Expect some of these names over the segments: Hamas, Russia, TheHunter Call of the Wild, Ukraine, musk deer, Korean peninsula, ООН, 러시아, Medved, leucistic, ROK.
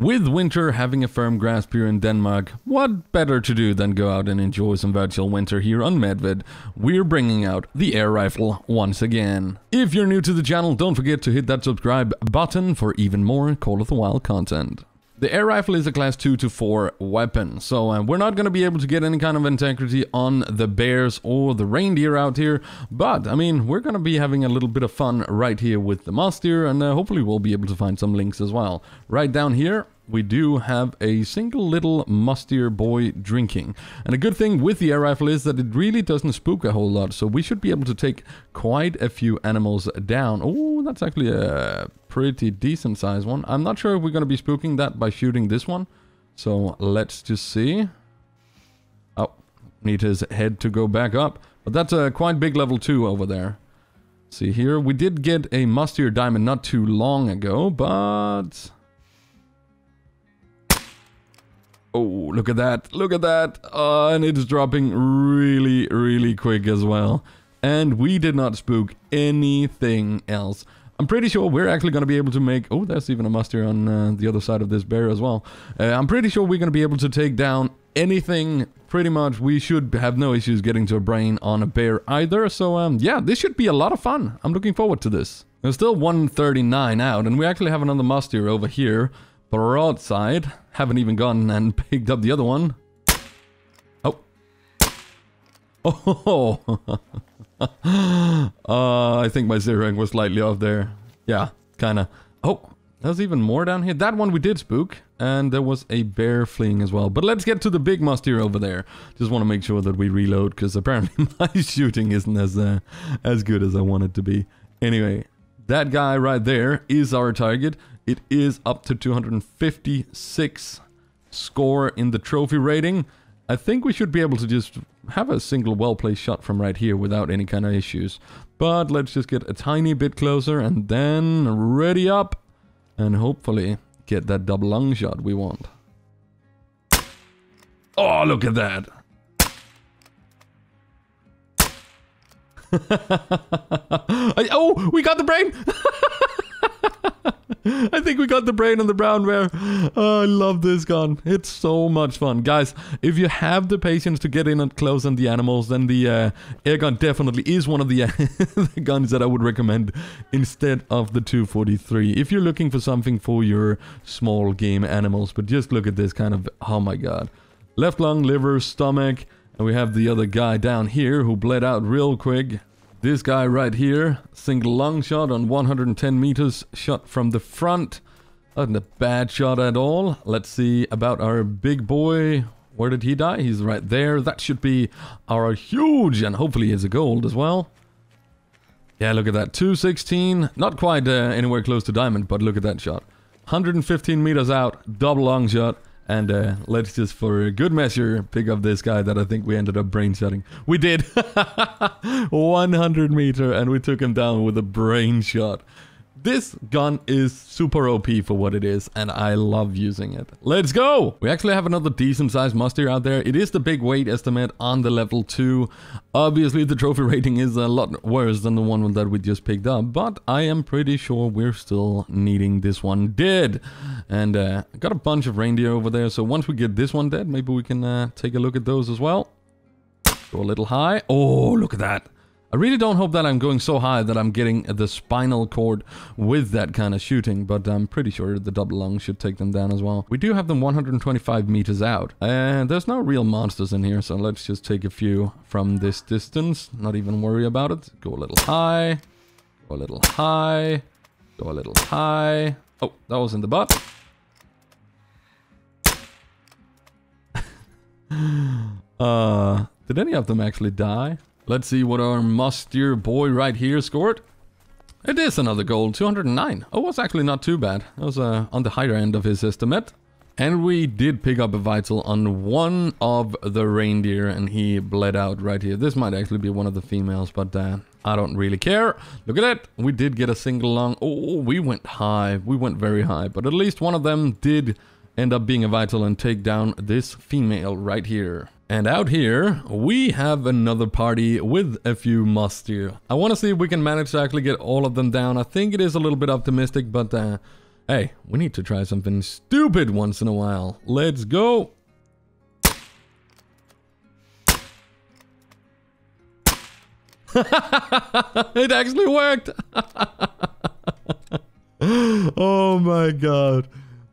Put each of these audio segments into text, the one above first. With winter having a firm grasp here in Denmark, what better to do than go out and enjoy some virtual winter here on Medved? We're bringing out the air rifle once again. If you're new to the channel, don't forget to hit that subscribe button for even more Call of the Wild content. The air rifle is a class 2 to 4 weapon, so we're not going to be able to get any kind of integrity on the bears or the reindeer out here, but I mean, we're going to be having a little bit of fun right here with the moss deer, and hopefully we'll be able to find some lynx as well. Right down here, we do have a single little moss deer boy drinking. And a good thing with the air rifle is that it really doesn't spook a whole lot, so we should be able to take quite a few animals down. Oh, that's actually a pretty decent sized one. I'm not sure if we're going to be spooking that by shooting this one, so let's just see. Oh, need his head to go back up, but that's a quite big level 2 over there. See here, we did get a moss deer diamond not too long ago, but... oh, look at that, look at that. And it's dropping really, really quick as well. And we did not spook anything else. I'm pretty sure we're actually going to be able to make... oh, there's even a moss deer on the other side of this bear as well. I'm pretty sure we're going to be able to take down anything, pretty much. We should have no issues getting to a brain on a bear either. So, yeah, this should be a lot of fun. I'm looking forward to this. There's still 139 out, and we actually have another moss deer over here. Broadside. Haven't even gone and picked up the other one. Oh. Oh. I think my zeroing was slightly off there. Yeah, kind of. Oh, there's even more down here. That one we did spook. And there was a bear fleeing as well. But let's get to the big moss deer over there. Just want to make sure that we reload, because apparently my shooting isn't as good as I want it to be. Anyway, that guy right there is our target. It is up to 256 score in the trophy rating. I think we should be able to just have a single well-placed shot from right here without any kind of issues. But let's just get a tiny bit closer and then ready up and hopefully get that double lung shot we want. Oh, look at that. Oh, we got the brain. I think we got the brain on the brown bear. Oh, I love this gun. It's so much fun. Guys, if you have the patience to get in and close on the animals, then the air gun definitely is one of the, the guns that I would recommend instead of the 243. If you're looking for something for your small game animals, but just look at this kind of... oh my god. Left lung, liver, stomach. And we have the other guy down here who bled out real quick. This guy right here, single lung shot on 110 meters, shot from the front. Not a bad shot at all. Let's see about our big boy. Where did he die? He's right there. That should be our huge, and hopefully it's a gold as well. Yeah, look at that. 216. Not quite anywhere close to diamond, but look at that shot. 115 meters out, double lung shot. And let's just, for a good measure, pick up this guy that I think we ended up brain shotting. We did! 100 meter, and we took him down with a brain shot. This gun is super OP for what it is, and I love using it. Let's go! We actually have another decent-sized moss deer out there. It is the big weight estimate on the level 2. Obviously, the trophy rating is a lot worse than the one that we just picked up, but I am pretty sure we're still needing this one dead. And got a bunch of reindeer over there, so once we get this one dead, maybe we can take a look at those as well. Go a little high. Oh, look at that. I really don't hope that I'm going so high that I'm getting the spinal cord with that kind of shooting, but I'm pretty sure the double lung should take them down as well. We do have them 125 meters out, and there's no real monsters in here, so let's just take a few from this distance, not even worry about it. Go a little high, go a little high, go a little high. Oh, that was in the butt. Did any of them actually die? Let's see what our moss deer boy right here scored. It is another gold, 209. Oh, that's actually not too bad. That was on the higher end of his estimate. And we did pick up a vital on one of the reindeer, and he bled out right here. This might actually be one of the females, but I don't really care. Look at it. We did get a single lung. Oh, we went high. We went very high, but at least one of them did end up being a vital and take down this female right here. And out here, we have another party with a few moss deer. I want to see if we can manage to actually get all of them down. I think it is a little bit optimistic, but Hey, we need to try something stupid once in a while. Let's go. It actually worked. Oh my god.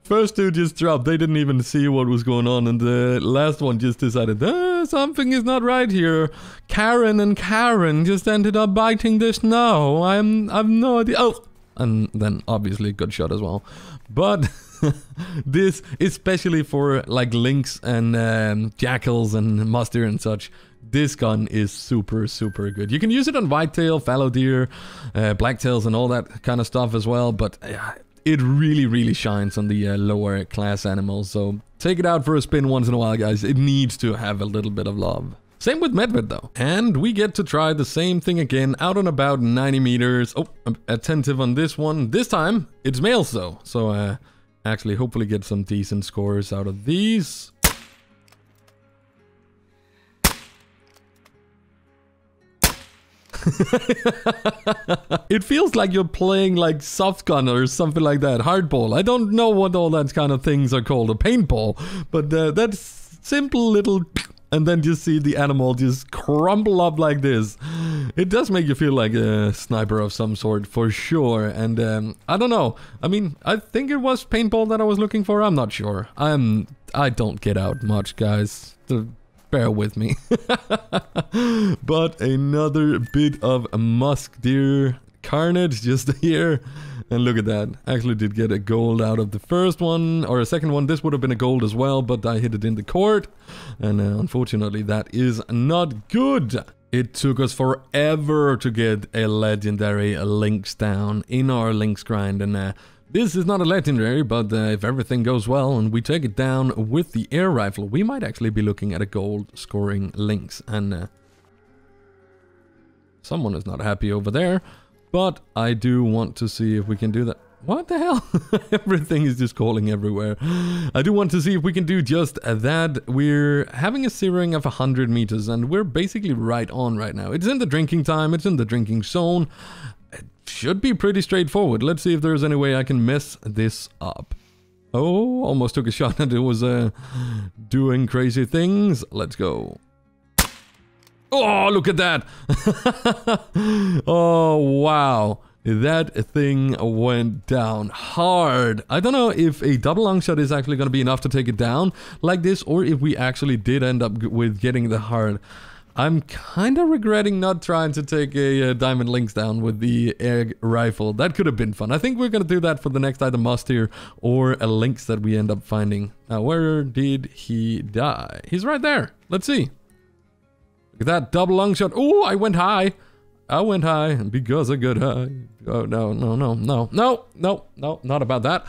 First two just dropped. They didn't even see what was going on. And the last one just decided, something is not right here. Karen and Karen just ended up biting the snow. I've no idea. Oh, and then obviously good shot as well. But this, especially for like lynx and jackals and muster and such, this gun is super, super good. You can use it on whitetail, fallow deer, blacktails and all that kind of stuff as well. But it really, really shines on the lower class animals. So take it out for a spin once in a while, guys. It needs to have a little bit of love. Same with Medved, though. And we get to try the same thing again out on about 90 meters. Oh, I'm attentive on this one. This time, it's males, though. So actually, hopefully get some decent scores out of these. It feels like you're playing like soft gun or something like that. Hardball. I don't know what all that kind of things are called. A paintball. But that simple little... And then you see the animal just crumple up like this. It does make you feel like a sniper of some sort, for sure. And I don't know. I mean, I think it was paintball that I was looking for. I'm not sure. I don't get out much, guys. Bear with me. But another bit of musk deer carnage just here. And look at that. Actually did get a gold out of the first one, or a second one. This would have been a gold as well, but I hit it in the court. And unfortunately, that is not good. It took us forever to get a legendary lynx down in our lynx grind. And this is not a legendary, but if everything goes well and we take it down with the air rifle, we might actually be looking at a gold scoring lynx. And someone is not happy over there. But I do want to see if we can do that. What the hell? Everything is just calling everywhere. I do want to see if we can do just that. We're having a zeroing of 100 meters and we're basically right on right now. It's in the drinking time. It's in the drinking zone. It should be pretty straightforward. Let's see if there's any way I can mess this up. Oh, almost took a shot and it was doing crazy things. Let's go. Oh, look at that. Oh, wow. That thing went down hard. I don't know if a double long shot is actually going to be enough to take it down like this, or if we actually did end up with getting the hard. I'm kind of regretting not trying to take a diamond lynx down with the air rifle. That could have been fun. I think we're going to do that for the next either muster or a lynx that we end up finding. Now, where did he die? He's right there. Let's see. That double long shot. Oh, I went high. I went high because I got high. Oh, no, not about that.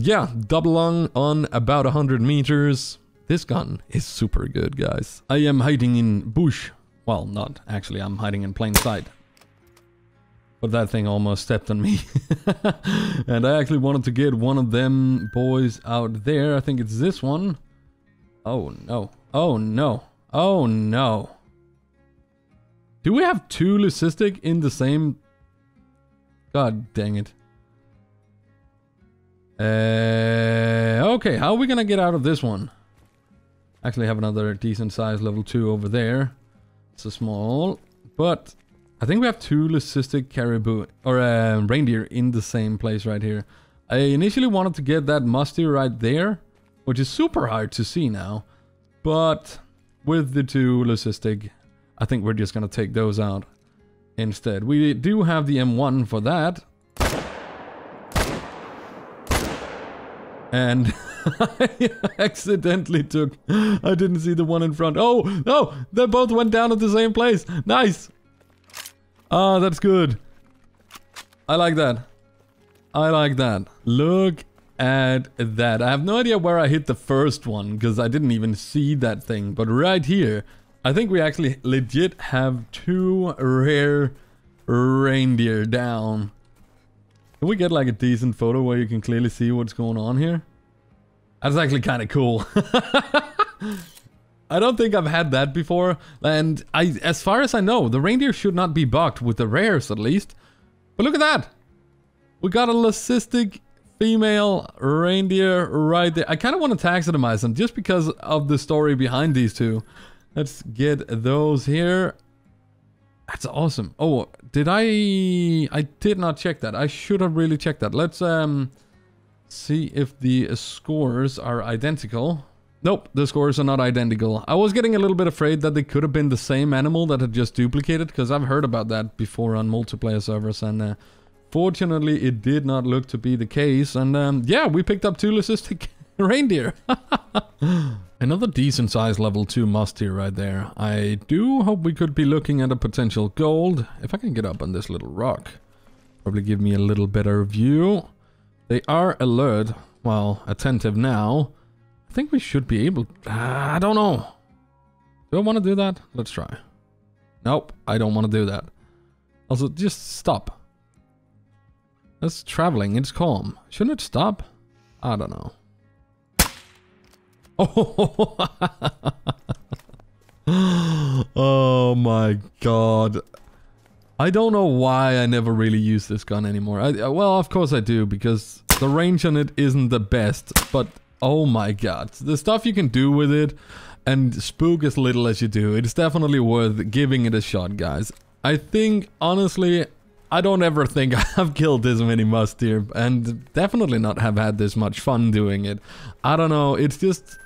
Yeah, double long on about 100 meters. This gun is super good, guys. I am hiding in bush. Well, not actually. I'm hiding in plain sight. But that thing almost stepped on me. And I actually wanted to get one of them boys out there. I think it's this one. Oh, no. Oh, no. Oh no. Do we have two leucistic in the same? God dang it. Okay, how are we gonna get out of this one? Actually have another decent size level 2 over there. It's a small, but I think we have two leucistic caribou or reindeer in the same place right here. I initially wanted to get that musteer right there, which is super hard to see now, but with the two leucistic, I think we're just going to take those out instead. We do have the M1 for that. And I accidentally took... I didn't see the one in front. Oh, no! They both went down at the same place. Nice! Ah, that's good. I like that. I like that. Look at that. I have no idea where I hit the first one because I didn't even see that thing, but right here I think we actually legit have two rare reindeer down. Can we get like a decent photo where you can clearly see what's going on here? That's actually kind of cool. I don't think I've had that before, and as far as I know, the reindeer should not be bucked with the rares at least, but look at that, we got a leucistic female reindeer right there. I kind of want to taxonomize them just because of the story behind these two. Let's get those here. That's awesome. Oh, did I did not check that. I should have really checked that. Let's see if the scores are identical. Nope, the scores are not identical. I was getting a little bit afraid that they could have been the same animal that had just duplicated, because I've heard about that before on multiplayer servers, and fortunately it did not look to be the case. And yeah, we picked up two leucistic reindeer. Another decent size level 2 must here right there. I do hope we could be looking at a potential gold. If I can get up on this little rock, probably give me a little better view. They are alert, well, attentive now. I think we should be able to, I don't know. Do I want to do that? Let's try. Nope, I don't want to do that. Also, just stop. That's traveling, it's calm. Shouldn't it stop? I don't know. Oh. Oh my god. I don't know why I never really use this gun anymore. Well, of course I do, because the range on it isn't the best, but oh my god. The stuff you can do with it, and spook as little as you do, it's definitely worth giving it a shot, guys. I think, honestly, I don't ever think I've killed this many must here, and definitely not have had this much fun doing it. I don't know, it's just...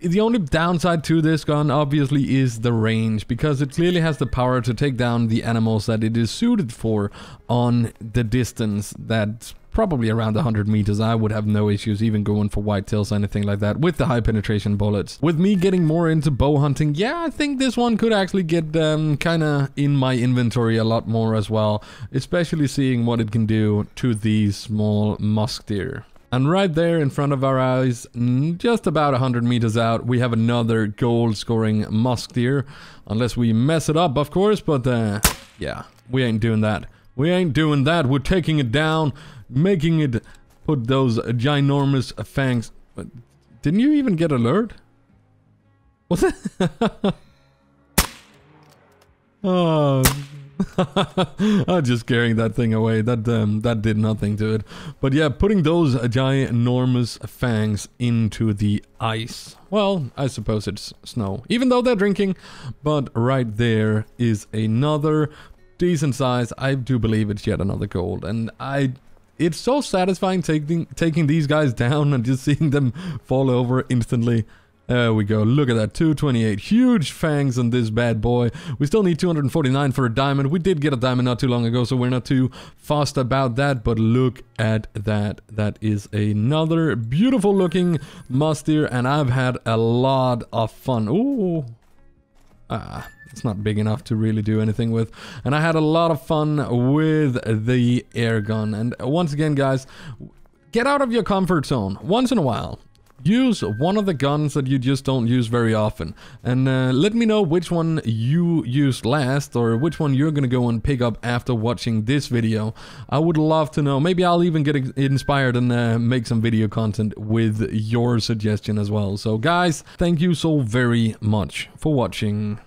The only downside to this gun, obviously, is the range, because it clearly has the power to take down the animals that it is suited for on the distance. That's probably around 100 meters. I would have no issues even going for whitetails or anything like that with the high penetration bullets. With me getting more into bow hunting, yeah, I think this one could actually get kind of in my inventory a lot more as well, especially seeing what it can do to these small musk deer. And right there in front of our eyes, just about 100 meters out, we have another goal-scoring musk deer. Unless we mess it up, of course, but yeah, we ain't doing that. We ain't doing that. We're taking it down, making it put those ginormous fangs. But didn't you even get alert? What's that? Oh... I'm just carrying that thing away. That did nothing to it. But yeah, putting those ginormous fangs into the ice. Well, I suppose it's snow, even though they're drinking. But right there is another decent size. I do believe it's yet another gold. And it's so satisfying taking these guys down and just seeing them fall over instantly. There we go. Look at that. 228. Huge fangs on this bad boy. We still need 249 for a diamond. We did get a diamond not too long ago, so we're not too fussed about that. But look at that. That is another beautiful looking must deer, and I've had a lot of fun. Ooh. It's not big enough to really do anything with. And I had a lot of fun with the air gun. And once again, guys, get out of your comfort zone once in a while. Use one of the guns that you just don't use very often, and let me know which one you used last, or which one you're gonna go and pick up after watching this video. I would love to know. Maybe I'll even get inspired and make some video content with your suggestion as well. So guys, thank you so very much for watching.